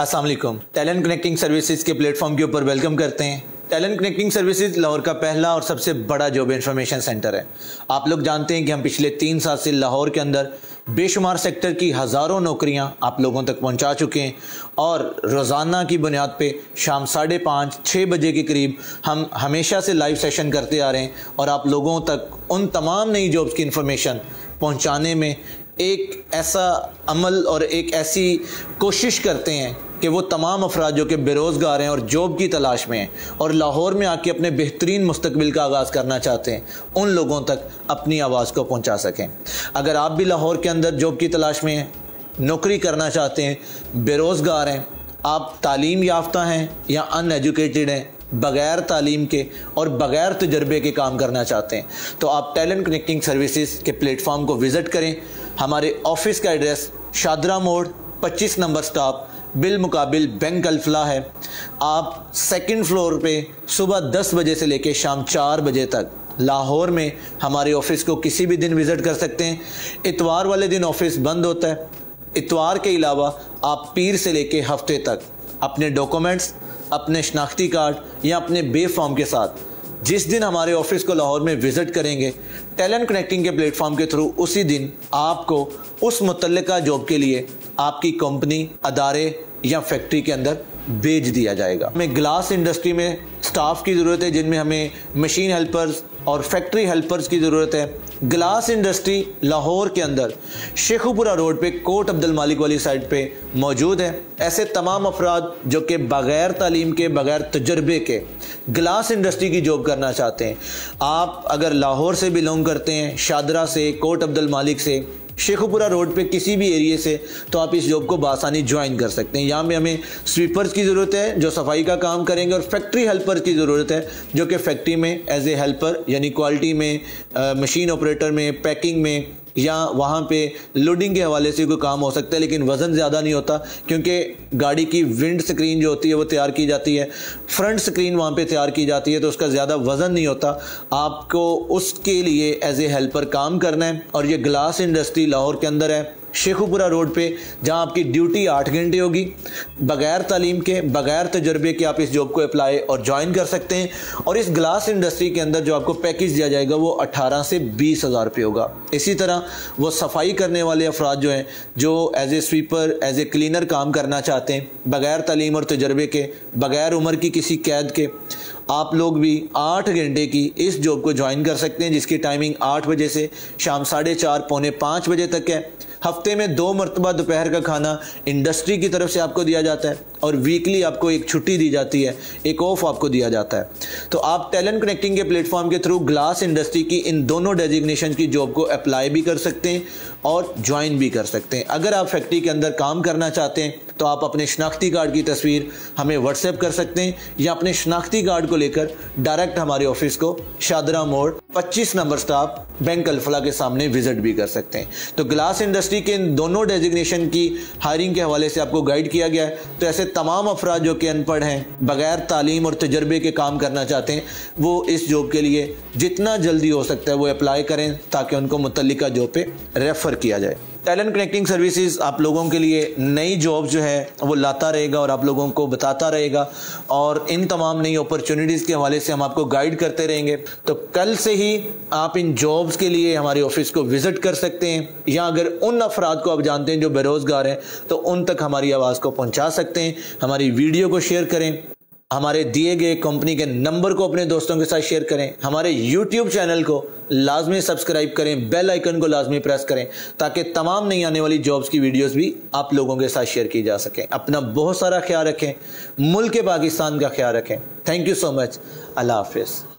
अस्सलाम वालेकुम। Talent connecting services के प्लेटफॉर्म के ऊपर वेलकम करते हैं। टैलेंट कनेक्टिंग सर्विसेज लाहौर का पहला और सबसे बड़ा जॉब इंफॉर्मेशन सेंटर है। आप लोग जानते हैं कि हम पिछले 3 साल से लाहौर के अंदर बेशुमार सेक्टर की हज़ारों नौकरियां आप लोगों तक पहुंचा चुके हैं और रोज़ाना की बुनियाद पे शाम 5:30-6 बजे के करीब हम हमेशा से लाइव सेशन करते आ रहे हैं और आप लोगों तक उन तमाम नई जॉब्स की इन्फॉर्मेशन पहुंचाने में एक ऐसा अमल और एक ऐसी कोशिश करते हैं कि वो तमाम अफराद जो कि बेरोज़गार हैं और जॉब की तलाश में हैं और लाहौर में आके अपने बेहतरीन मुस्तकबिल का आगाज़ करना चाहते हैं, उन लोगों तक अपनी आवाज़ को पहुंचा सकें। अगर आप भी लाहौर के अंदर जॉब की तलाश में हैं, नौकरी करना चाहते हैं, बेरोज़गार हैं, आप तालीम याफ्ता हैं या अनएजुकेटेड हैं, बग़ैर तालीम के और बग़ैर तजर्बे के काम करना चाहते हैं, तो आप टैलेंट कनेक्टिंग सर्विसेज के प्लेटफॉर्म को विज़िट करें। हमारे ऑफिस का एड्रेस शाहदरा मोड़ 25 नंबर स्टॉप बिलमुकाबिल बैंक अल्फलाह है। आप 2nd फ्लोर पे सुबह 10 बजे से लेकर शाम 4 बजे तक लाहौर में हमारे ऑफ़िस को किसी भी दिन विज़िट कर सकते हैं। इतवार वाले दिन ऑफ़िस बंद होता है। इतवार के अलावा आप पीर से लेकर हफ्ते तक अपने डॉक्यूमेंट्स, अपने शनाख्ती कार्ड या अपने बे फॉर्म के साथ जिस दिन हमारे ऑफ़िस को लाहौर में विज़िट करेंगे, टैलेंट कनेक्टिंग के प्लेटफॉर्म के थ्रू उसी दिन आपको उस मुतल्लिका जॉब के लिए आपकी कंपनी, अदारे या फैक्ट्री के अंदर भेज दिया जाएगा। हमें ग्लास इंडस्ट्री में स्टाफ की ज़रूरत है, जिनमें हमें मशीन हेल्पर्स और फैक्ट्री हेल्पर्स की ज़रूरत है। ग्लास इंडस्ट्री लाहौर के अंदर शेखुपुरा रोड पे कोट अब्दुल मालिक वाली साइड पे मौजूद है। ऐसे तमाम अफराद जो कि बग़ैर तालीम के, बग़ैर तजर्बे के ग्लास इंडस्ट्री की जॉब करना चाहते हैं, आप अगर लाहौर से बिलोंग करते हैं, शादरा से, कोट अब्दुल मालिक से, शेखुपुरा रोड पे किसी भी एरिया से, तो आप इस जॉब को बआसानी ज्वाइन कर सकते हैं। यहाँ में हमें स्वीपर्स की ज़रूरत है जो सफाई का काम करेंगे और फैक्ट्री हेल्पर की ज़रूरत है जो कि फैक्ट्री में एज ए हेल्पर यानी क्वालिटी में, मशीन ऑपरेटर में, पैकिंग में या वहाँ पे लोडिंग के हवाले से कोई काम हो सकता है, लेकिन वज़न ज़्यादा नहीं होता क्योंकि गाड़ी की विंड स्क्रीन जो होती है वो तैयार की जाती है, फ्रंट स्क्रीन वहाँ पे तैयार की जाती है, तो उसका ज़्यादा वज़न नहीं होता। आपको उसके लिए एज ए हेल्पर काम करना है और ये ग्लास इंडस्ट्री लाहौर के अंदर है शेखुपुरा रोड पे, जहाँ आपकी ड्यूटी 8 घंटे होगी। बग़ैर तालीम के, बग़ैर तजर्बे के आप इस जॉब को अप्लाई और ज्वाइन कर सकते हैं और इस ग्लास इंडस्ट्री के अंदर जो आपको पैकेज दिया जाएगा वो 18 से 20 हज़ार रुपये होगा। इसी तरह वो सफाई करने वाले अफराद जो हैं, जो as a sweeper, as a cleaner काम करना चाहते हैं, बग़ैर तालीम और तजर्बे के, बग़ैर उम्र की किसी कैद के, आप लोग भी 8 घंटे की इस जॉब को ज्वाइन कर सकते हैं, जिसकी टाइमिंग 8 बजे से शाम 4:30-4:45 बजे तक है। हफ्ते में 2 मरतबा दोपहर का खाना इंडस्ट्री की तरफ से आपको दिया जाता है और वीकली आपको एक छुट्टी दी जाती है, एक ऑफ आपको दिया जाता है। तो आप टैलेंट कनेक्टिंग के प्लेटफॉर्म के थ्रू ग्लास इंडस्ट्री की इन दोनों डेजिग्नेशन की जॉब को अप्लाई भी कर सकते हैं और ज्वाइन भी कर सकते हैं। अगर आप फैक्ट्री के अंदर काम करना चाहते हैं तो आप अपने शनाख्ती कार्ड की तस्वीर हमें व्हाट्सएप कर सकते हैं या अपने शनाख्ती कार्ड को लेकर डायरेक्ट हमारे ऑफिस को शादरा मोड़ 25 नंबर स्टाफ बैंक अल्फला के सामने विजिट भी कर सकते हैं। तो ग्लास इंडस्ट्री के इन दोनों डेजिग्नेशन की हायरिंग के हवाले से आपको गाइड किया गया है। तो ऐसे तमाम अफराद जो कि अनपढ़ हैं, बग़ैर तालीम और तजर्बे के काम करना चाहते हैं, वो इस जॉब के लिए जितना जल्दी हो सकता है वो अप्लाई करें ताकि उनको मुतल्लिका जॉब पे रेफ़र किया जाए। टैलेंट कनेक्टिंग सर्विसेज आप लोगों के लिए नई जॉब जो है वो लाता रहेगा और आप लोगों को बताता रहेगा और इन तमाम नई अपॉर्चुनिटीज़ के हवाले से हम आपको गाइड करते रहेंगे। तो कल से ही आप इन जॉब्स के लिए हमारे ऑफिस को विज़िट कर सकते हैं या अगर उन अफराद को आप जानते हैं जो बेरोज़गार हैं तो उन तक हमारी आवाज़ को पहुँचा सकते हैं। हमारी वीडियो को शेयर करें, हमारे दिए गए कंपनी के नंबर को अपने दोस्तों के साथ शेयर करें, हमारे YouTube चैनल को लाजमी सब्सक्राइब करें, बेल आइकन को लाजमी प्रेस करें ताकि तमाम नई आने वाली जॉब्स की वीडियोस भी आप लोगों के साथ शेयर की जा सकें। अपना बहुत सारा ख्याल रखें, मुल्क पाकिस्तान का ख्याल रखें। Thank you so much. Allah हाफिज़।